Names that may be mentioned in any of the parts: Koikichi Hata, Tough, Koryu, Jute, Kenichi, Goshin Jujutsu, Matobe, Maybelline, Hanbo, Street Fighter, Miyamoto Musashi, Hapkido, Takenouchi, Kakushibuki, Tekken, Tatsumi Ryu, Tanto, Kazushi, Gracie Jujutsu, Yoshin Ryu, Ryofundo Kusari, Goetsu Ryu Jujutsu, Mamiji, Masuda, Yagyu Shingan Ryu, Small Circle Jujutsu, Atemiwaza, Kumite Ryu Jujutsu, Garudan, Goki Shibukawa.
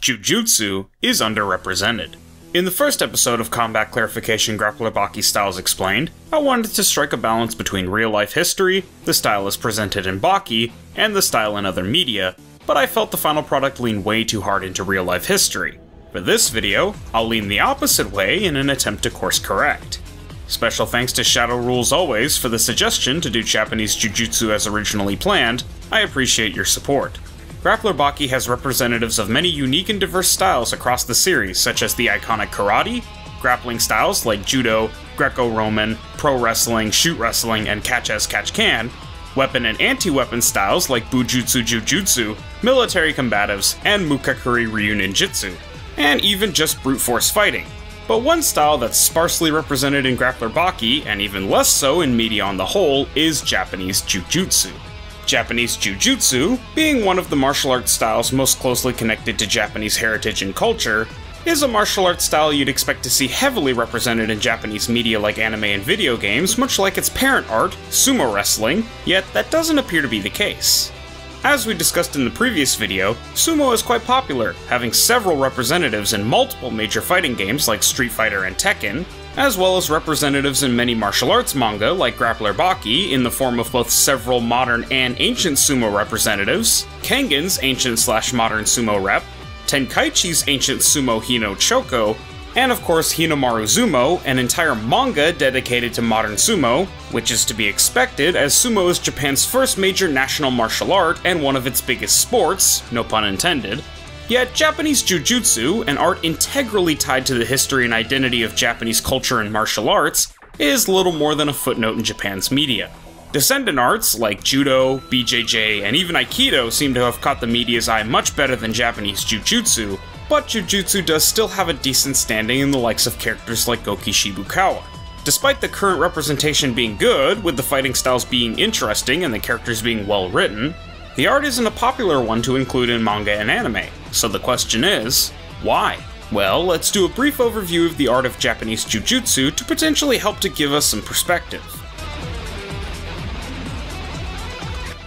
Jujutsu is underrepresented. In the first episode of Combat Clarification Grappler Baki Styles Explained, I wanted to strike a balance between real-life history, the style as presented in Baki, and the style in other media, but I felt the final product leaned way too hard into real-life history. For this video, I'll lean the opposite way in an attempt to course correct. Special thanks to Shadow Rules Always for the suggestion to do Japanese Jujutsu as originally planned. I appreciate your support. Grappler Baki has representatives of many unique and diverse styles across the series, such as the iconic karate, grappling styles like judo, Greco-Roman, pro wrestling, shoot wrestling, and catch-as-catch-can, weapon and anti-weapon styles like Bujutsu Jujutsu, military combatives, and Mukakuri Ryu Ninjutsu, and even just brute force fighting. But one style that's sparsely represented in Grappler Baki, and even less so in media on the whole, is Japanese Jujutsu. Japanese Jujutsu, being one of the martial arts styles most closely connected to Japanese heritage and culture, is a martial arts style you'd expect to see heavily represented in Japanese media like anime and video games, much like its parent art, sumo wrestling, yet that doesn't appear to be the case. As we discussed in the previous video, sumo is quite popular, having several representatives in multiple major fighting games like Street Fighter and Tekken, as well as representatives in many martial arts manga like Grappler Baki in the form of both several modern and ancient sumo representatives, Kengan's ancient/modern sumo rep, Tenkaichi's ancient sumo Hino Choko, and of course Hinomaru Zumo, an entire manga dedicated to modern sumo, which is to be expected as sumo is Japan's first major national martial art and one of its biggest sports, no pun intended. Yet Japanese Jujutsu, an art integrally tied to the history and identity of Japanese culture and martial arts, is little more than a footnote in Japan's media. Descendant arts like Judo, BJJ, and even Aikido seem to have caught the media's eye much better than Japanese Jujutsu, but Jujutsu does still have a decent standing in the likes of characters like Goki Shibukawa. Despite the current representation being good, with the fighting styles being interesting and the characters being well written, the art isn't a popular one to include in manga and anime, so the question is, why? Well, let's do a brief overview of the art of Japanese Jujutsu to potentially help to give us some perspective.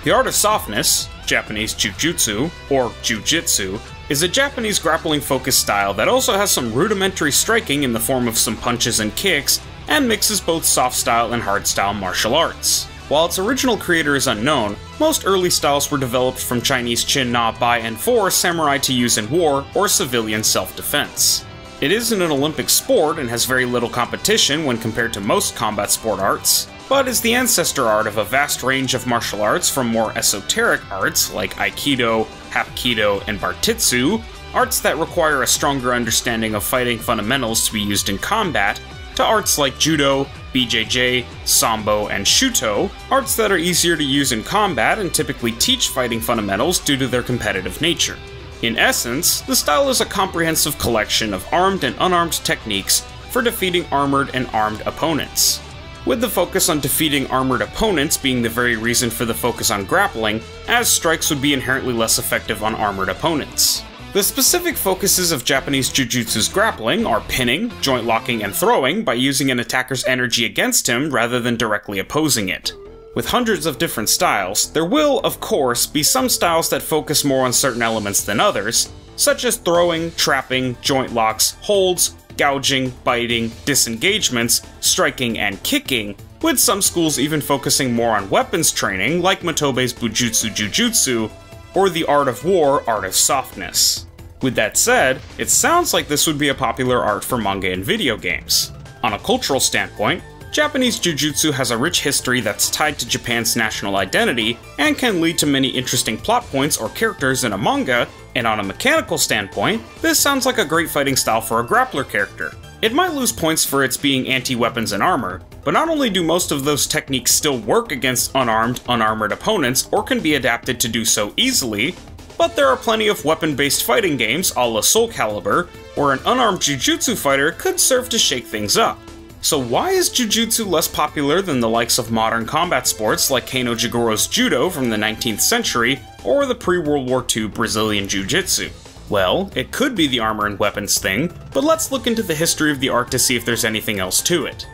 The art of softness, Japanese Jujutsu, or Jujitsu, is a Japanese grappling-focused style that also has some rudimentary striking in the form of some punches and kicks, and mixes both soft-style and hard-style martial arts. While its original creator is unknown, most early styles were developed from Chinese chin, na, bai, and for samurai to use in war or civilian self-defense. It isn't an Olympic sport and has very little competition when compared to most combat sport arts, but is the ancestor art of a vast range of martial arts from more esoteric arts like Aikido, Hapkido, and Bartitsu, arts that require a stronger understanding of fighting fundamentals to be used in combat, to arts like Judo, BJJ, Sambo, and Shuto, arts that are easier to use in combat and typically teach fighting fundamentals due to their competitive nature. In essence, the style is a comprehensive collection of armed and unarmed techniques for defeating armored and armed opponents. With the focus on defeating armored opponents being the very reason for the focus on grappling, as strikes would be inherently less effective on armored opponents. The specific focuses of Japanese Jujutsu's grappling are pinning, joint locking, and throwing by using an attacker's energy against him rather than directly opposing it. With hundreds of different styles, there will, of course, be some styles that focus more on certain elements than others, such as throwing, trapping, joint locks, holds, gouging, biting, disengagements, striking, and kicking, with some schools even focusing more on weapons training like Matobe's Bujutsu Jujutsu, or the Art of War, Art of Softness. With that said, it sounds like this would be a popular art for manga and video games. On a cultural standpoint, Japanese Jujutsu has a rich history that's tied to Japan's national identity and can lead to many interesting plot points or characters in a manga, and on a mechanical standpoint, this sounds like a great fighting style for a grappler character. It might lose points for its being anti-weapons and armor, but not only do most of those techniques still work against unarmed, unarmored opponents, or can be adapted to do so easily, but there are plenty of weapon-based fighting games a la Soul Calibur, where an unarmed Jujutsu fighter could serve to shake things up. So why is Jujutsu less popular than the likes of modern combat sports like Kano Jigoro's Judo from the 19th century, or the pre-World War II Brazilian Jiu-Jitsu? Well, it could be the armor and weapons thing, but let's look into the history of the art to see if there's anything else to it.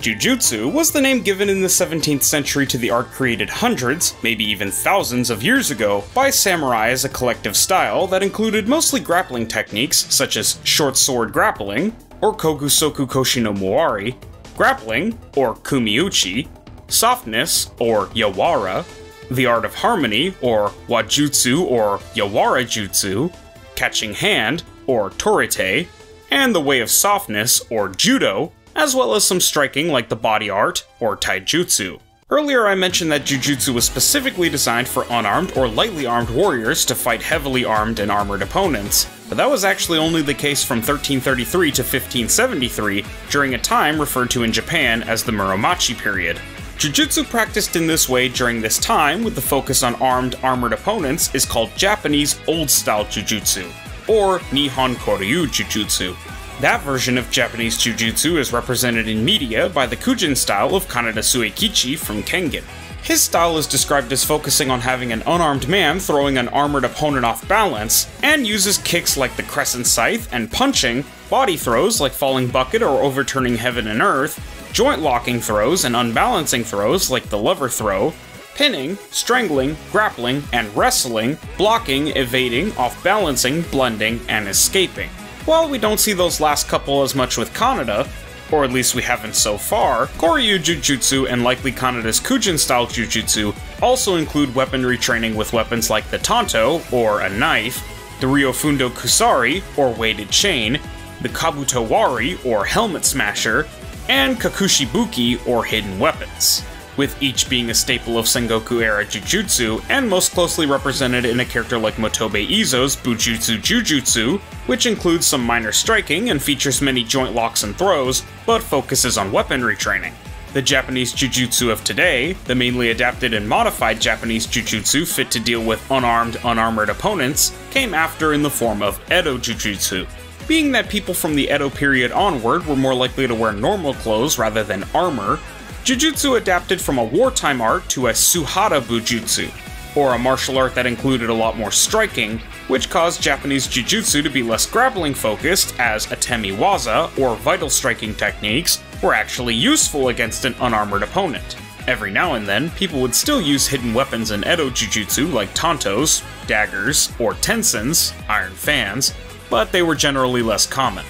Jujutsu was the name given in the 17th century to the art created hundreds, maybe even thousands of years ago, by samurai as a collective style that included mostly grappling techniques such as short sword grappling, or Kogusoku Koshi no Muari, grappling, or kumiuchi, softness, or yawara, the art of harmony, or wajutsu or yawara jutsu, catching hand, or torite, and the way of softness, or judo, as well as some striking like the body art, or taijutsu. Earlier I mentioned that jujutsu was specifically designed for unarmed or lightly armed warriors to fight heavily armed and armored opponents, but that was actually only the case from 1333 to 1573, during a time referred to in Japan as the Muromachi period. Jujutsu practiced in this way during this time with the focus on armed, armored opponents is called Japanese old-style jujutsu, or Nihon Koryu Jujutsu. That version of Japanese jujutsu is represented in media by the Kujin style of Kanada Suekichi from Kengan. His style is described as focusing on having an unarmed man throwing an armored opponent off balance, and uses kicks like the crescent scythe and punching, body throws like falling bucket or overturning heaven and earth, joint locking throws and unbalancing throws like the lever throw, pinning, strangling, grappling, and wrestling, blocking, evading, off-balancing, blending, and escaping. While we don't see those last couple as much with Kanada, or at least we haven't so far, Koryu Jujutsu and likely Kanada's Kujin-style Jujutsu also include weaponry training with weapons like the tanto, or a knife, the Ryofundo Kusari, or weighted chain, the Kabutowari, or helmet smasher, and Kakushibuki, or hidden weapons, with each being a staple of Sengoku-era Jujutsu, and most closely represented in a character like Motobe Izo's Bujutsu Jujutsu, which includes some minor striking and features many joint locks and throws, but focuses on weaponry training. The Japanese Jujutsu of today, the mainly adapted and modified Japanese Jujutsu fit to deal with unarmed, unarmored opponents, came after in the form of Edo Jujutsu, being that people from the Edo period onward were more likely to wear normal clothes rather than armor. Jujutsu adapted from a wartime art to a Suhara Bujutsu, or a martial art that included a lot more striking, which caused Japanese Jujutsu to be less grappling-focused, as atemiwaza, or vital striking techniques, were actually useful against an unarmored opponent. Every now and then, people would still use hidden weapons in Edo Jujutsu like tantos, daggers, or tensins, iron fans, but they were generally less common.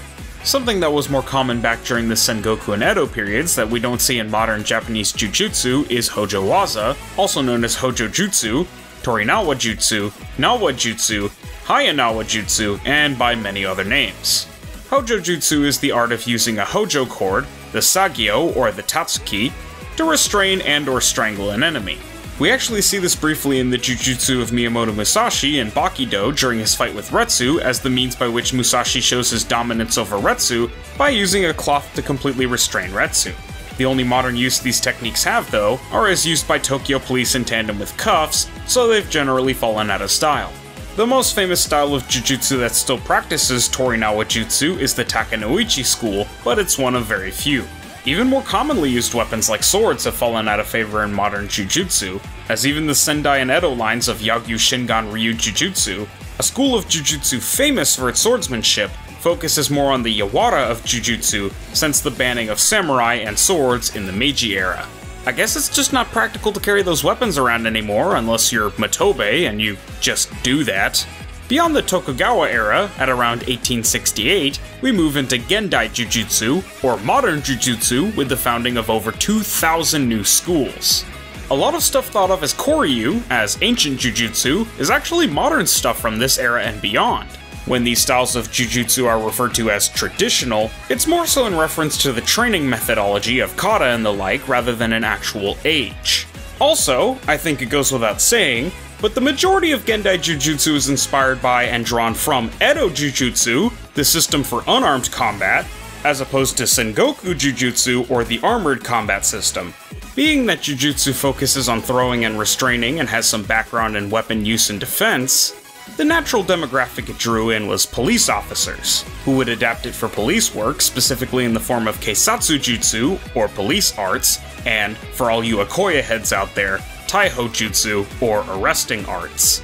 Something that was more common back during the Sengoku and Edo periods that we don't see in modern Japanese Jujutsu is Hojowaza, also known as Hojojutsu, Torinawa Jutsu, Nawa Jutsu, Hayanawa Jutsu, and by many other names. Hojojutsu is the art of using a hojo cord, the sagio or the tatsuki, to restrain and or strangle an enemy. We actually see this briefly in the Jujutsu of Miyamoto Musashi in Bakido during his fight with Retsu as the means by which Musashi shows his dominance over Retsu by using a cloth to completely restrain Retsu. The only modern use these techniques have, though, are as used by Tokyo Police in tandem with cuffs, so they've generally fallen out of style. The most famous style of Jujutsu that still practices Torinawa Jutsu is the Takenouchi school, but it's one of very few. Even more commonly used weapons like swords have fallen out of favor in modern Jujutsu, as even the Sendai and Edo lines of Yagyu Shingan Ryu Jujutsu, a school of Jujutsu famous for its swordsmanship, focuses more on the Yawara of Jujutsu since the banning of samurai and swords in the Meiji era. I guess it's just not practical to carry those weapons around anymore unless you're Matobe and you just do that. Beyond the Tokugawa era, at around 1868, we move into Gendai Jujutsu, or modern Jujutsu, with the founding of over 2,000 new schools. A lot of stuff thought of as Koryu, as ancient Jujutsu, is actually modern stuff from this era and beyond. When these styles of Jujutsu are referred to as traditional, it's more so in reference to the training methodology of kata and the like rather than an actual age. Also, I think it goes without saying, but the majority of Gendai Jujutsu is inspired by and drawn from Edo Jujutsu, the system for unarmed combat, as opposed to Sengoku Jujutsu or the armored combat system. Being that Jujutsu focuses on throwing and restraining and has some background in weapon use and defense, the natural demographic it drew in was police officers, who would adapt it for police work, specifically in the form of Keisatsu Jutsu, or police arts, and, for all you Akoya heads out there, Taiho Jutsu, or arresting arts.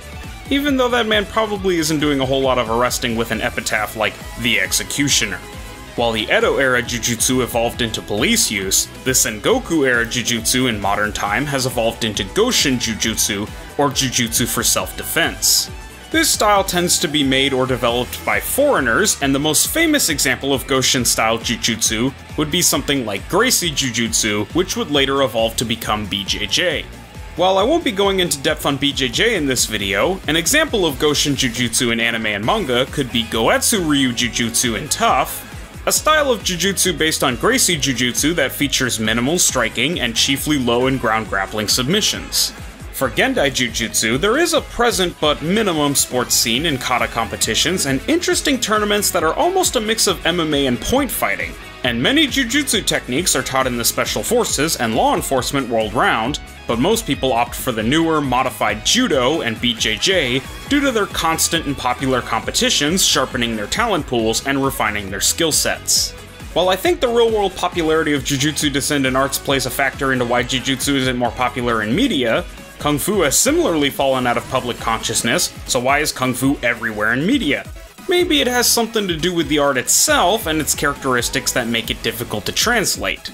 Even though that man probably isn't doing a whole lot of arresting with an epitaph like The Executioner. While the Edo-era Jujutsu evolved into police use, the Sengoku-era Jujutsu in modern time has evolved into Goshin Jujutsu, or Jujutsu for self-defense. This style tends to be made or developed by foreigners, and the most famous example of Goshin-style Jujutsu would be something like Gracie Jujutsu, which would later evolve to become BJJ. While I won't be going into depth on BJJ in this video, an example of Goshin Jujutsu in anime and manga could be Goetsu Ryu Jujutsu in Tough, a style of Jujutsu based on Gracie Jujutsu that features minimal striking and chiefly low and ground grappling submissions. For Gendai Jujutsu, there is a present but minimum sports scene in kata competitions and interesting tournaments that are almost a mix of MMA and point fighting, and many Jujutsu techniques are taught in the special forces and law enforcement world round, but most people opt for the newer, modified Judo and BJJ due to their constant and popular competitions sharpening their talent pools and refining their skill sets. While I think the real-world popularity of Jujutsu Descendant Arts plays a factor into why Jujutsu isn't more popular in media, Kung Fu has similarly fallen out of public consciousness, so why is Kung Fu everywhere in media? Maybe it has something to do with the art itself and its characteristics that make it difficult to translate.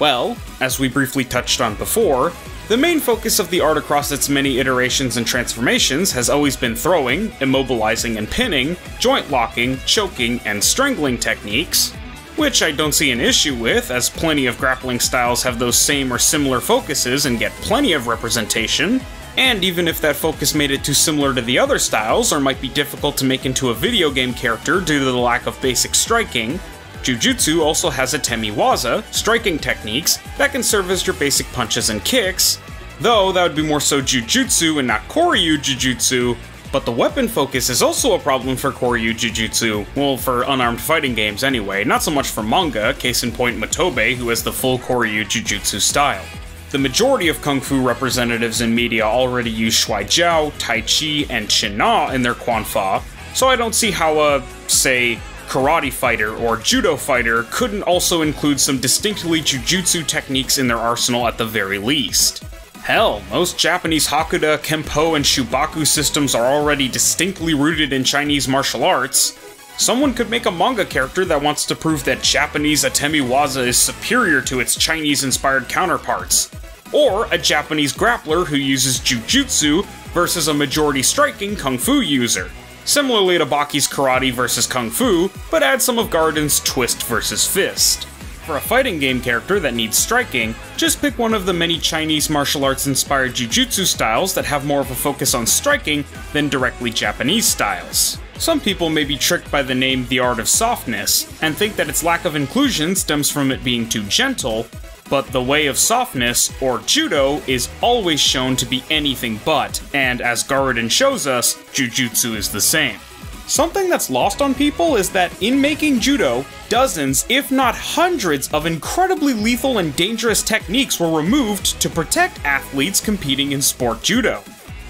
Well, as we briefly touched on before, the main focus of the art across its many iterations and transformations has always been throwing, immobilizing and pinning, joint locking, choking, and strangling techniques, which I don't see an issue with, as plenty of grappling styles have those same or similar focuses and get plenty of representation, and even if that focus made it too similar to the other styles or might be difficult to make into a video game character due to the lack of basic striking, Jujutsu also has a temiwaza, striking techniques, that can serve as your basic punches and kicks, though that would be more so Jujutsu and not Koryu Jujutsu, but the weapon focus is also a problem for Koryu Jujutsu, well, for unarmed fighting games anyway, not so much for manga, case in point Matobe, who has the full Koryu Jujutsu style. The majority of Kung Fu representatives in media already use Shuaijiao, Tai Chi, and Chin Na in their Quanfa, so I don't see how a, say, karate fighter or judo fighter couldn't also include some distinctly jujutsu techniques in their arsenal at the very least. Hell, most Japanese Hakuda, Kenpo, and Shubaku systems are already distinctly rooted in Chinese martial arts. Someone could make a manga character that wants to prove that Japanese atemiwaza is superior to its Chinese-inspired counterparts, or a Japanese grappler who uses jujutsu versus a majority striking kung fu user. Similarly to Baki's karate versus kung fu, but add some of Garden's twist versus fist. For a fighting game character that needs striking, just pick one of the many Chinese martial arts inspired jujutsu styles that have more of a focus on striking than directly Japanese styles. Some people may be tricked by the name The Art of Softness, and think that its lack of inclusion stems from it being too gentle, but the way of softness, or judo, is always shown to be anything but, and as Garuden shows us, jujutsu is the same. Something that's lost on people is that in making judo, dozens, if not hundreds, of incredibly lethal and dangerous techniques were removed to protect athletes competing in sport judo.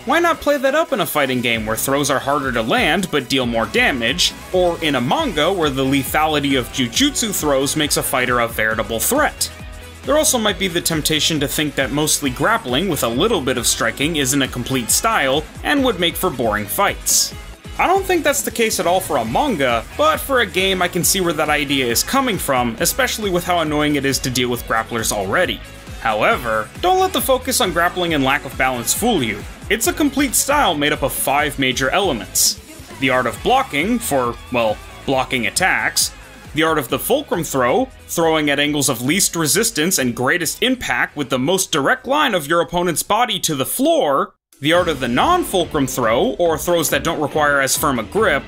Why not play that up in a fighting game where throws are harder to land but deal more damage, or in a manga where the lethality of jujutsu throws makes a fighter a veritable threat? There also might be the temptation to think that mostly grappling with a little bit of striking isn't a complete style and would make for boring fights. I don't think that's the case at all for a manga, but for a game I can see where that idea is coming from, especially with how annoying it is to deal with grapplers already. However, don't let the focus on grappling and lack of balance fool you. It's a complete style made up of 5 major elements. The art of blocking, for, well, blocking attacks. The art of the fulcrum throw, throwing at angles of least resistance and greatest impact with the most direct line of your opponent's body to the floor. The art of the non-fulcrum throw, or throws that don't require as firm a grip.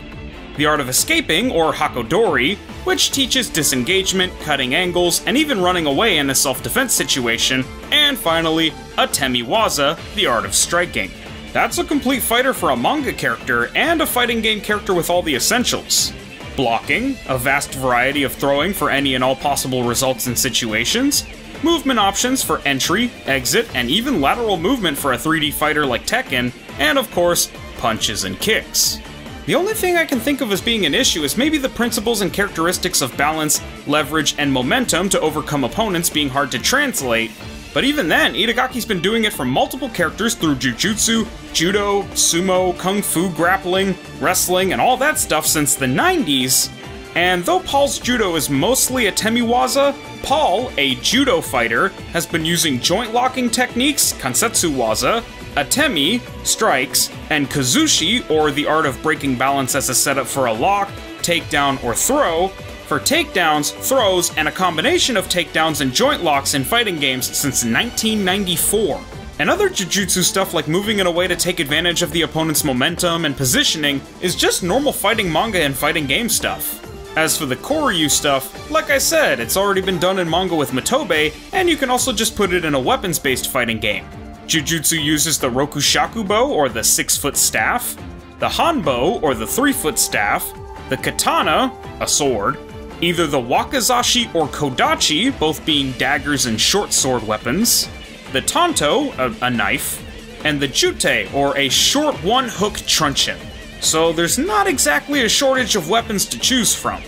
The art of escaping, or hakodori, which teaches disengagement, cutting angles, and even running away in a self-defense situation. And finally, a temiwaza, the art of striking. That's a complete fighter for a manga character, and a fighting game character with all the essentials. Blocking, a vast variety of throwing for any and all possible results and situations, movement options for entry, exit, and even lateral movement for a 3D fighter like Tekken, and of course, punches and kicks. The only thing I can think of as being an issue is maybe the principles and characteristics of balance, leverage, and momentum to overcome opponents being hard to translate, But even then, Itagaki's been doing it for multiple characters through jujutsu, judo, sumo, kung fu grappling, wrestling, and all that stuff since the 90s. And though Paul's judo is mostly a temiwaza, Paul, a judo fighter, has been using joint locking techniques, kansetsu waza, atemi, strikes, and kazushi, or the art of breaking balance as a setup for a lock, takedown, or throw, for takedowns, throws, and a combination of takedowns and joint locks in fighting games since 1994. And other jujutsu stuff like moving in a way to take advantage of the opponent's momentum and positioning is just normal fighting manga and fighting game stuff. As for the Koryu stuff, like I said, it's already been done in manga with Matobe, and you can also just put it in a weapons-based fighting game. Jujutsu uses the Rokushakubo, or the 6-foot staff, the Hanbo, or the 3-foot staff, the Katana, a sword, either the Wakizashi or Kodachi, both being daggers and short sword weapons, the Tanto, a knife, and the Jute, or a short one-hook truncheon. So there's not exactly a shortage of weapons to choose from.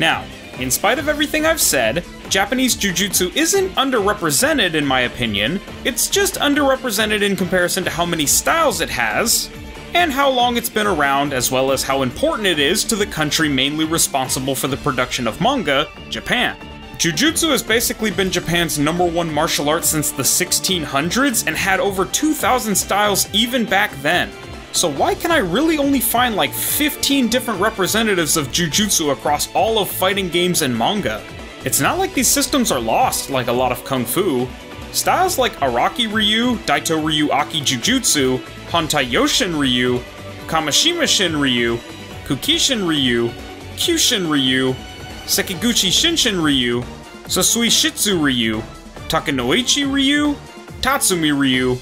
Now, in spite of everything I've said, Japanese jujutsu isn't underrepresented in my opinion, it's just underrepresented in comparison to how many styles it has, and how long it's been around, as well as how important it is to the country mainly responsible for the production of manga, Japan. Jujutsu has basically been Japan's #1 martial art since the 1600s and had over 2,000 styles even back then. So why can I really only find like 15 different representatives of jujutsu across all of fighting games and manga? It's not like these systems are lost like a lot of kung fu. Styles like Araki Ryu, Daito Ryu Aiki Jujutsu, Hantai Yoshin Ryu, Kamishima Shin Ryu, Kukishin Ryu, Kyushin Ryu, Sekiguchi Shinshin Ryu, Sasui Shitsu Ryu, Takenouchi Ryu, Tatsumi Ryu,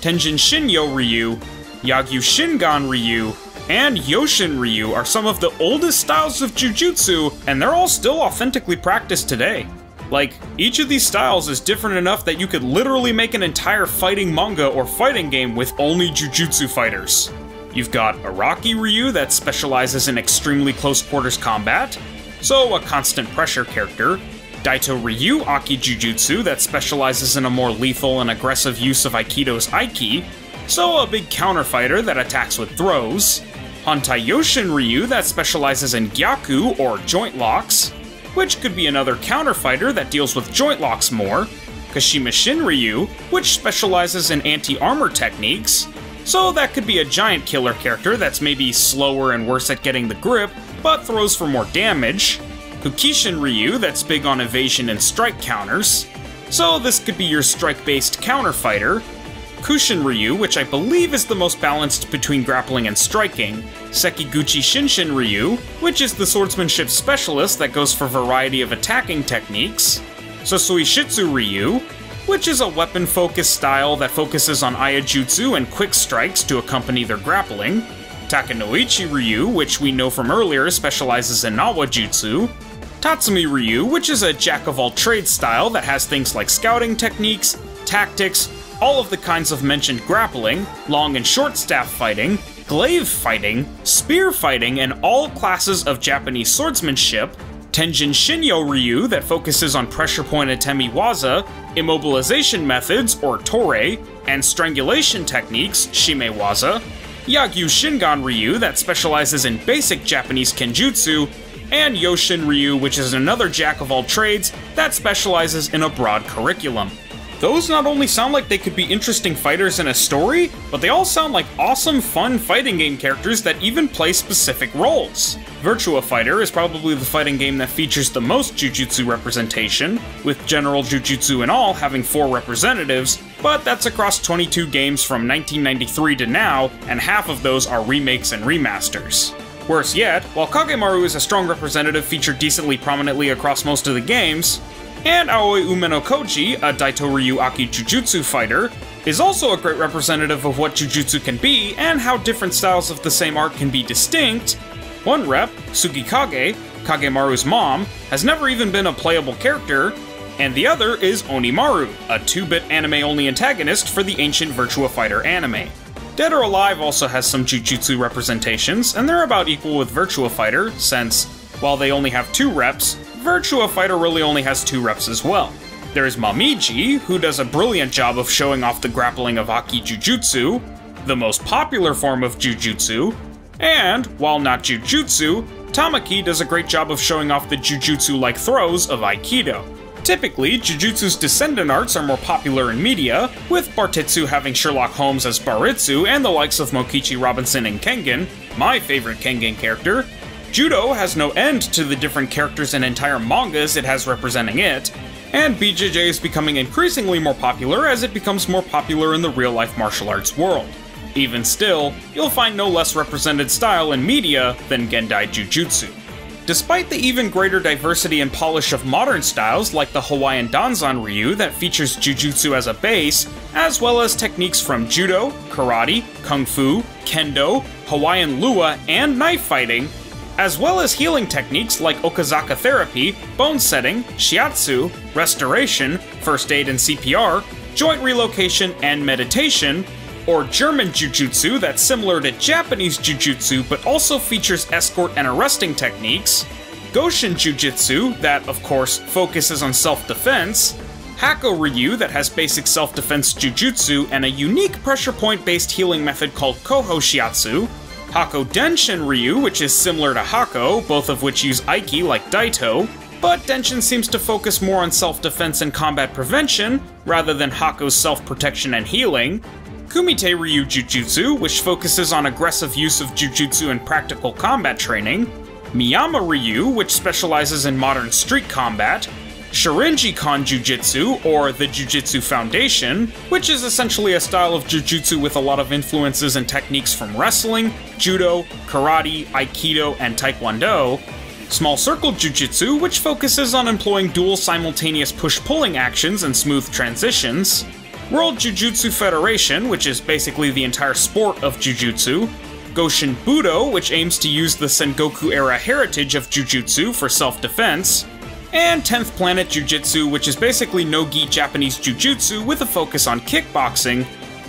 Tenjin Shinyo Ryu, Yagyu Shingan Ryu, and Yoshin Ryu are some of the oldest styles of jujutsu, and they're all still authentically practiced today. Like, each of these styles is different enough that you could literally make an entire fighting manga or fighting game with only jujutsu fighters. You've got Araki Ryu that specializes in extremely close quarters combat, so a constant pressure character, Daito Ryu Aiki Jujutsu that specializes in a more lethal and aggressive use of Aikido's Aiki, so a big counter fighter that attacks with throws, Hantai Yoshin Ryu that specializes in Gyaku or joint locks, which could be another counter fighter that deals with joint locks more, Kashima Shin Ryu, which specializes in anti-armor techniques, so that could be a giant killer character that's maybe slower and worse at getting the grip, but throws for more damage, Kukishin Ryu that's big on evasion and strike counters, so this could be your strike-based counter fighter, Kushin Ryu, which I believe is the most balanced between grappling and striking, Sekiguchi Shinshin Ryu, which is the swordsmanship specialist that goes for variety of attacking techniques, Sasui Shitsu Ryu, which is a weapon-focused style that focuses on ayajutsu and quick strikes to accompany their grappling, Takenouchi Ryu, which we know from earlier specializes in Nawa Jutsu, Tatsumi Ryu, which is a jack-of-all-trades style that has things like scouting techniques, tactics, all of the kinds of mentioned grappling, long and short staff fighting, glaive fighting, spear fighting, and all classes of Japanese swordsmanship, Tenjin Shinyo Ryu that focuses on pressure point atemiwaza, immobilization methods, or tore, and strangulation techniques, shimewaza, Yagyu Shingan Ryu that specializes in basic Japanese kenjutsu, and Yoshin Ryu, which is another jack-of-all-trades that specializes in a broad curriculum. Those not only sound like they could be interesting fighters in a story, but they all sound like awesome, fun fighting game characters that even play specific roles. Virtua Fighter is probably the fighting game that features the most jujutsu representation, with general jujutsu and all having 4 representatives, but that's across 22 games from 1993 to now, and half of those are remakes and remasters. Worse yet, while Kagemaru is a strong representative featured decently prominently across most of the games, and Aoi Umeno Koji, a Daito Ryu Aiki Jujutsu fighter, is also a great representative of what jujutsu can be and how different styles of the same art can be distinct. One rep, Sugikage, Kagemaru's mom, has never even been a playable character, and the other is Onimaru, a 2-bit anime-only antagonist for the ancient Virtua Fighter anime. Dead or Alive also has some jujutsu representations, and they're about equal with Virtua Fighter, since, while they only have 2 reps, Virtua Fighter really only has 2 reps as well. There's Mamiji, who does a brilliant job of showing off the grappling of Haki Jujutsu, the most popular form of Jujutsu, and, while not Jujutsu, Tamaki does a great job of showing off the Jujutsu-like throws of Aikido. Typically, Jujutsu's descendant arts are more popular in media, with Bartetsu having Sherlock Holmes as Baritsu and the likes of Mokichi Robinson and Kengan, my favorite Kengan character. Judo has no end to the different characters and entire mangas it has representing it, and BJJ is becoming increasingly more popular as it becomes more popular in the real-life martial arts world. Even still, you'll find no less represented style in media than Gendai Jujutsu. Despite the even greater diversity and polish of modern styles like the Hawaiian Danzan Ryu that features Jujutsu as a base, as well as techniques from Judo, Karate, Kung Fu, Kendo, Hawaiian Lua, and knife fighting, as well as healing techniques like Okazaka therapy, bone setting, shiatsu, restoration, first aid and CPR, joint relocation and meditation, or German Jujutsu that's similar to Japanese Jujutsu but also features escort and arresting techniques, Goshin Jujutsu that, of course, focuses on self-defense, Hako Ryu that has basic self-defense Jujutsu and a unique pressure point-based healing method called Koho Shiatsu, Hako Denshin Ryu, which is similar to Hako, both of which use Aiki like Daito, but Denshin seems to focus more on self-defense and combat prevention, rather than Hako's self-protection and healing, Kumite Ryu Jujutsu, which focuses on aggressive use of Jujutsu and practical combat training, Miyama Ryu, which specializes in modern street combat, Shorinji-kan Jujutsu, or the Jujutsu Foundation, which is essentially a style of Jujutsu with a lot of influences and techniques from wrestling, Judo, Karate, Aikido, and Taekwondo, Small Circle Jujutsu, which focuses on employing dual simultaneous push-pulling actions and smooth transitions, World Jujutsu Federation, which is basically the entire sport of Jujutsu, Goshin Budo, which aims to use the Sengoku-era heritage of Jujutsu for self-defense, and 10th Planet Jujutsu, which is basically no-gi Japanese Jujutsu with a focus on kickboxing.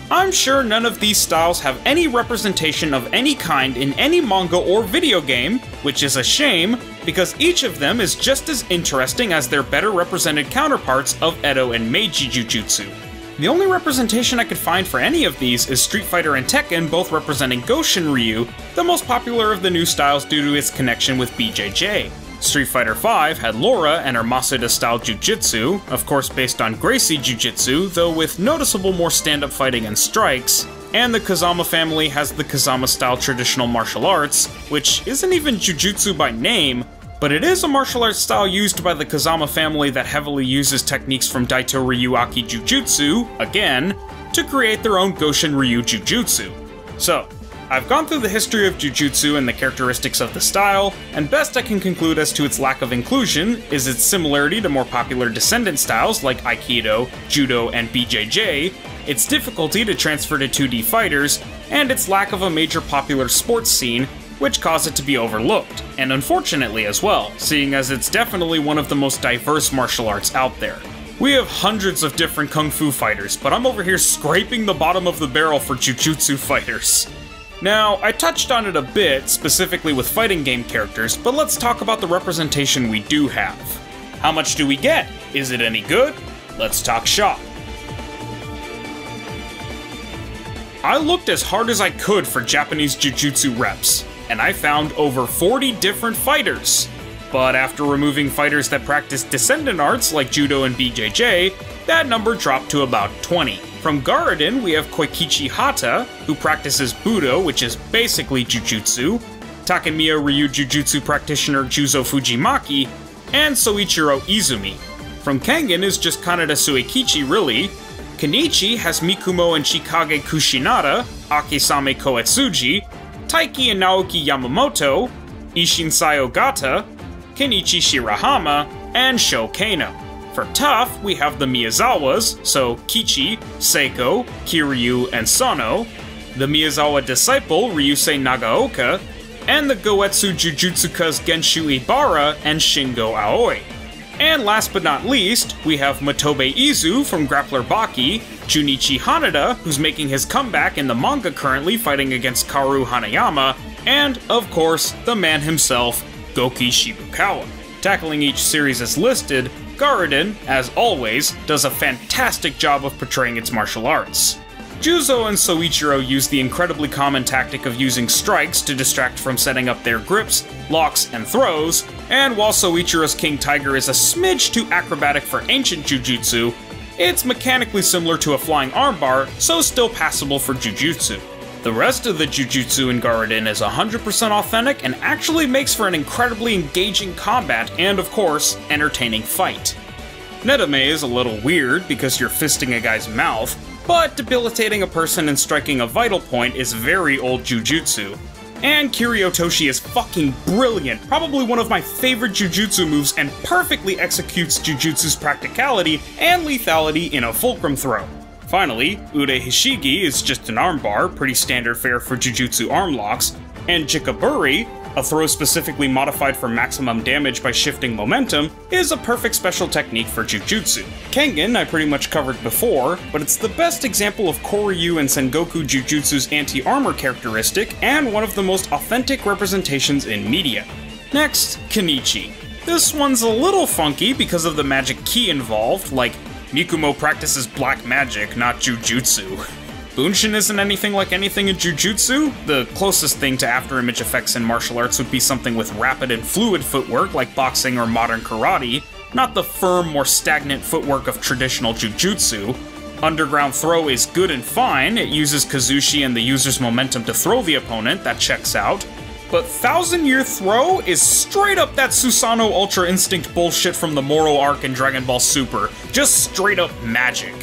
I'm sure none of these styles have any representation of any kind in any manga or video game, which is a shame, because each of them is just as interesting as their better represented counterparts of Edo and Meiji Jujutsu. The only representation I could find for any of these is Street Fighter and Tekken, both representing Goshin Ryu, the most popular of the new styles due to its connection with BJJ. Street Fighter V had Laura and her Masuda-style Jujutsu, of course based on Gracie Jujutsu, though with noticeable more stand-up fighting and strikes, and the Kazama family has the Kazama-style traditional martial arts, which isn't even Jujutsu by name, but it is a martial arts style used by the Kazama family that heavily uses techniques from Daito Ryu Aiki Jujutsu, again, to create their own Goshin Ryu Jujutsu. So, I've gone through the history of Jujutsu and the characteristics of the style, and best I can conclude as to its lack of inclusion is its similarity to more popular descendant styles like Aikido, Judo, and BJJ, its difficulty to transfer to 2D fighters, and its lack of a major popular sports scene, which caused it to be overlooked, and unfortunately as well, seeing as it's definitely one of the most diverse martial arts out there. We have hundreds of different kung fu fighters, but I'm over here scraping the bottom of the barrel for Jujutsu fighters. Now, I touched on it a bit, specifically with fighting game characters, but let's talk about the representation we do have. How much do we get? Is it any good? Let's talk shop. I looked as hard as I could for Japanese Jujutsu reps, and I found over 40 different fighters. But after removing fighters that practice descendant arts like Judo and BJJ, that number dropped to about 20. From Garudan, we have Koikichi Hata, who practices Budo, which is basically Jujutsu, Takemiya Ryu Jujutsu practitioner Juzo Fujimaki, and Soichiro Izumi. From Kengan is just Kanada Suekichi, really. Kenichi has Mikumo and Chikage Kushinada, Akisame Koetsuji, Taiki and Naoki Yamamoto, Ishinsai Ogata, Kenichi Shirahama, and Sho Kano. For Tough, we have the Miyazawas, so Kichi, Seiko, Kiryu, and Sono, the Miyazawa disciple Ryusei Nagaoka, and the Goetsu Jujutsukas Genshu Ibara and Shingo Aoi. And last but not least, we have Motobe Izo from Grappler Baki, Junichi Hanada, who's making his comeback in the manga currently fighting against Kaoru Hanayama, and, of course, the man himself, Goki Shibukawa. Tackling each series as listed, Garudan, as always, does a fantastic job of portraying its martial arts. Juzo and Soichiro use the incredibly common tactic of using strikes to distract from setting up their grips, locks, and throws, and while Soichiro's King Tiger is a smidge too acrobatic for ancient jujutsu, it's mechanically similar to a flying armbar, so still passable for jujutsu. The rest of the jujutsu in Garudan is 100% authentic and actually makes for an incredibly engaging combat and, of course, entertaining fight. Netame is a little weird because you're fisting a guy's mouth, but debilitating a person and striking a vital point is very old jujutsu. And Kiryotoshi is fucking brilliant, probably one of my favorite jujutsu moves, and perfectly executes jujutsu's practicality and lethality in a fulcrum throw. Finally, Ude Hishigi is just an armbar, pretty standard fare for jujutsu arm locks, and Jikaburi, a throw specifically modified for maximum damage by shifting momentum, is a perfect special technique for jujutsu. Kengan I pretty much covered before, but it's the best example of Koryu and Sengoku Jujutsu's anti-armor characteristic, and one of the most authentic representations in media. Next, Kenichi. This one's a little funky because of the magic key involved, like Mikumo practices black magic, not jujutsu. Bunshin isn't anything like anything in jujutsu. The closest thing to afterimage effects in martial arts would be something with rapid and fluid footwork like boxing or modern karate, not the firm, more stagnant footwork of traditional jujutsu. Underground throw is good and fine, it uses Kazushi and the user's momentum to throw the opponent, that checks out. But Thousand Year Throw is straight up that Susanoo Ultra Instinct bullshit from the Moro arc in Dragon Ball Super, just straight up magic.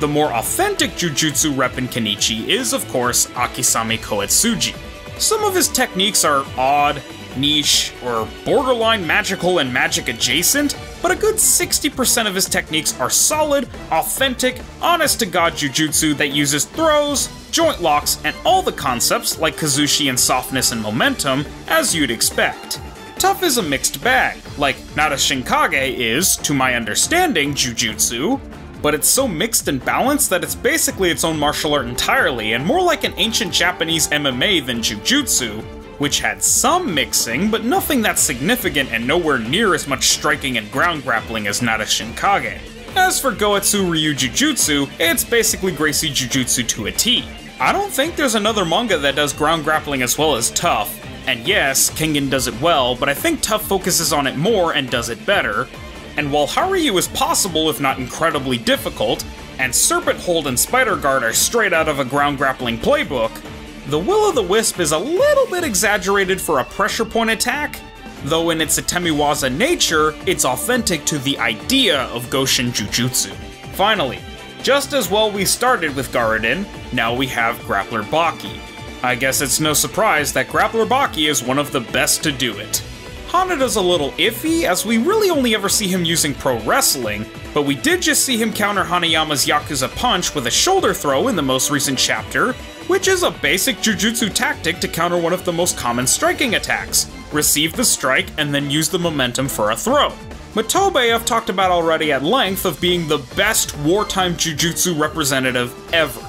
The more authentic jujutsu rep in Kenichi is, of course, Akisame Koetsuji. Some of his techniques are odd, niche, or borderline magical and magic adjacent, but a good 60% of his techniques are solid, authentic, honest-to-god jujutsu that uses throws, joint locks, and all the concepts like Kazushi and softness and momentum, as you'd expect. Tough is a mixed bag, like Nara Shinkage is, to my understanding, jujutsu, but it's so mixed and balanced that it's basically its own martial art entirely, and more like an ancient Japanese MMA than jujutsu, which had some mixing, but nothing that significant and nowhere near as much striking and ground grappling as Nara Shinkage. As for Goetsu Ryu Jujutsu, it's basically Gracie Jujutsu to a T. I don't think there's another manga that does ground grappling as well as Tough, and yes, Kengan does it well, but I think Tough focuses on it more and does it better. And while Haryu is possible if not incredibly difficult, and Serpent Hold and Spider Guard are straight out of a ground grappling playbook, the Will-O-The-Wisp is a little bit exaggerated for a pressure point attack, though in its Itemiwaza nature, it's authentic to the idea of Goshin Jujutsu. Finally, just as well we started with Garudan, now we have Grappler Baki. I guess it's no surprise that Grappler Baki is one of the best to do it. Hanada's a little iffy, as we really only ever see him using pro wrestling, but we did just see him counter Hanayama's Yakuza punch with a shoulder throw in the most recent chapter, which is a basic jujutsu tactic to counter one of the most common striking attacks. Receive the strike, and then use the momentum for a throw. Matobe I've talked about already at length of being the best wartime jujutsu representative ever.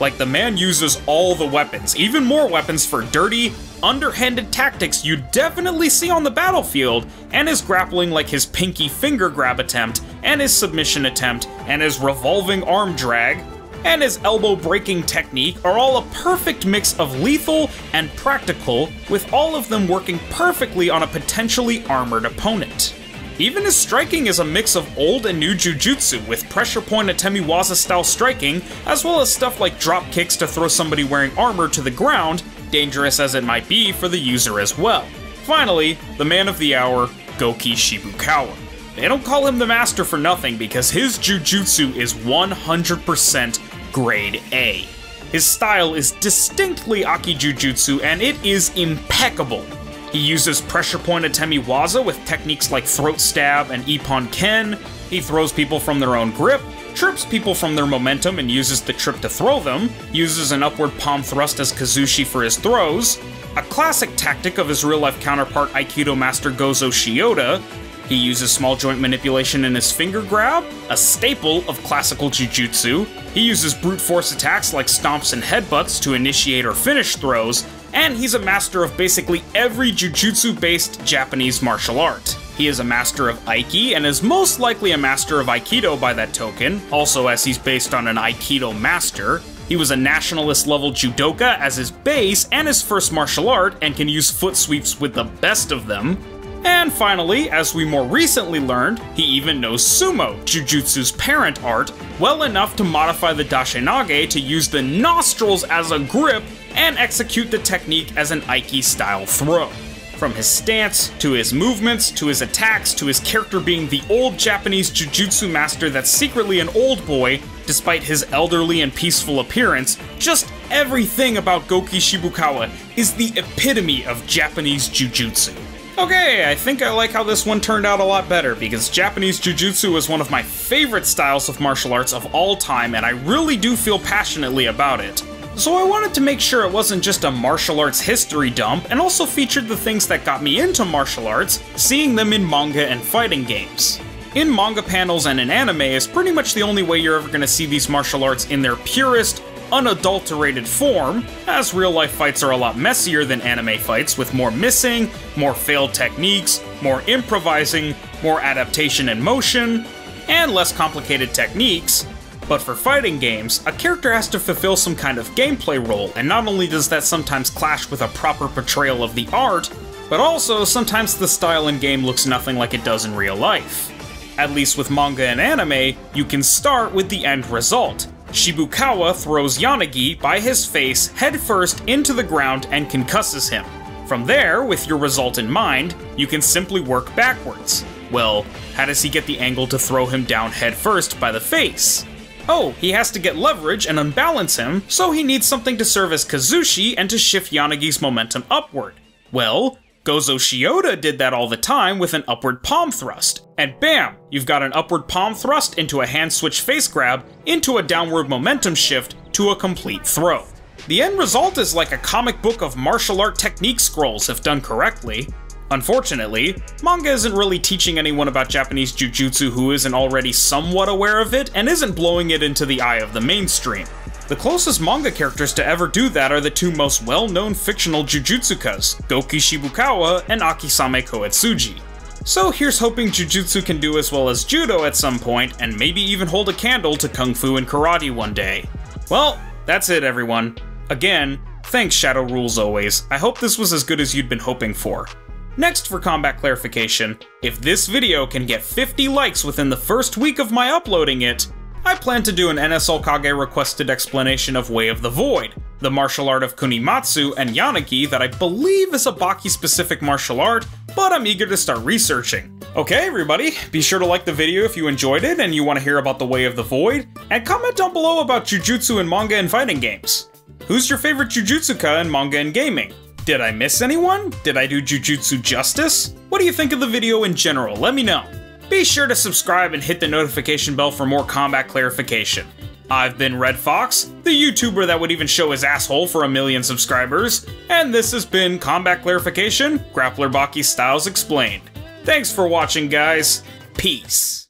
Like, the man uses all the weapons, even more weapons for dirty, underhanded tactics you definitely see on the battlefield, and his grappling like his pinky finger grab attempt, and his submission attempt, and his revolving arm drag, and his elbow breaking technique are all a perfect mix of lethal and practical, with all of them working perfectly on a potentially armored opponent. Even his striking is a mix of old and new jujutsu, with pressure point Itemiwaza style striking, as well as stuff like drop kicks to throw somebody wearing armor to the ground, dangerous as it might be for the user as well. Finally, the man of the hour, Goki Shibukawa. They don't call him the master for nothing because his jujutsu is 100% grade A. His style is distinctly Aki Jujutsu and it is impeccable. He uses pressure point Itemiwaza with techniques like throat stab and Ippon Ken. He throws people from their own grip, trips people from their momentum and uses the trip to throw them, uses an upward palm thrust as Kazushi for his throws, a classic tactic of his real-life counterpart Aikido master Gozo Shioda. He uses small joint manipulation in his finger grab, a staple of classical jujutsu. He uses brute force attacks like stomps and headbutts to initiate or finish throws, and he's a master of basically every jujutsu-based Japanese martial art. He is a master of Aiki, and is most likely a master of Aikido by that token, also as he's based on an Aikido master. He was a nationalist-level judoka as his base and his first martial art, and can use foot sweeps with the best of them. And finally, as we more recently learned, he even knows sumo, Jujutsu's parent art, well enough to modify the dashenage to use the nostrils as a grip and execute the technique as an Aiki-style throw. From his stance, to his movements, to his attacks, to his character being the old Japanese Jujutsu master that's secretly an old boy, despite his elderly and peaceful appearance, just everything about Goki Shibukawa is the epitome of Japanese Jujutsu. Okay, I think I like how this one turned out a lot better, because Japanese Jujutsu is one of my favorite styles of martial arts of all time, and I really do feel passionately about it. So I wanted to make sure it wasn't just a martial arts history dump, and also featured the things that got me into martial arts, seeing them in manga and fighting games. In manga panels and in anime is pretty much the only way you're ever going to see these martial arts in their purest, unadulterated form, as real-life fights are a lot messier than anime fights, with more missing, more failed techniques, more improvising, more adaptation and motion, and less complicated techniques. But for fighting games, a character has to fulfill some kind of gameplay role, and not only does that sometimes clash with a proper portrayal of the art, but also sometimes the style in game looks nothing like it does in real life. At least with manga and anime, you can start with the end result. Shibukawa throws Yanagi by his face headfirst into the ground and concusses him. From there, with your result in mind, you can simply work backwards. Well, how does he get the angle to throw him down headfirst by the face? Oh, he has to get leverage and unbalance him, so he needs something to serve as Kazushi and to shift Yanagi's momentum upward. Well, Gozo Shiota did that all the time with an upward palm thrust, and bam! You've got an upward palm thrust into a hand switch face grab, into a downward momentum shift, to a complete throw. The end result is like a comic book of martial art technique scrolls if done correctly. Unfortunately, manga isn't really teaching anyone about Japanese Jujutsu who isn't already somewhat aware of it and isn't blowing it into the eye of the mainstream. The closest manga characters to ever do that are the two most well-known fictional Jujutsukas, Goki Shibukawa and Akisame Koetsuji. So here's hoping Jujutsu can do as well as Judo at some point, and maybe even hold a candle to Kung Fu and Karate one day. Well, that's it everyone. Again, thanks Shadow Rules Always, I hope this was as good as you'd been hoping for. Next for Combat Clarification, if this video can get 50 likes within the first week of my uploading it, I plan to do an NSL Kage requested explanation of Way of the Void, the martial art of Kunimatsu and Yanagi that I believe is a Baki-specific martial art, but I'm eager to start researching. Okay everybody, be sure to like the video if you enjoyed it and you want to hear about the Way of the Void, and comment down below about Jujutsu in manga and fighting games. Who's your favorite Jujutsuka in manga and gaming? Did I miss anyone? Did I do Jujutsu justice? What do you think of the video in general? Let me know. Be sure to subscribe and hit the notification bell for more Combat Clarification. I've been Red Fox, the YouTuber that would even show his asshole for 1 million subscribers, and this has been Combat Clarification, Grappler Baki Styles Explained. Thanks for watching, guys. Peace.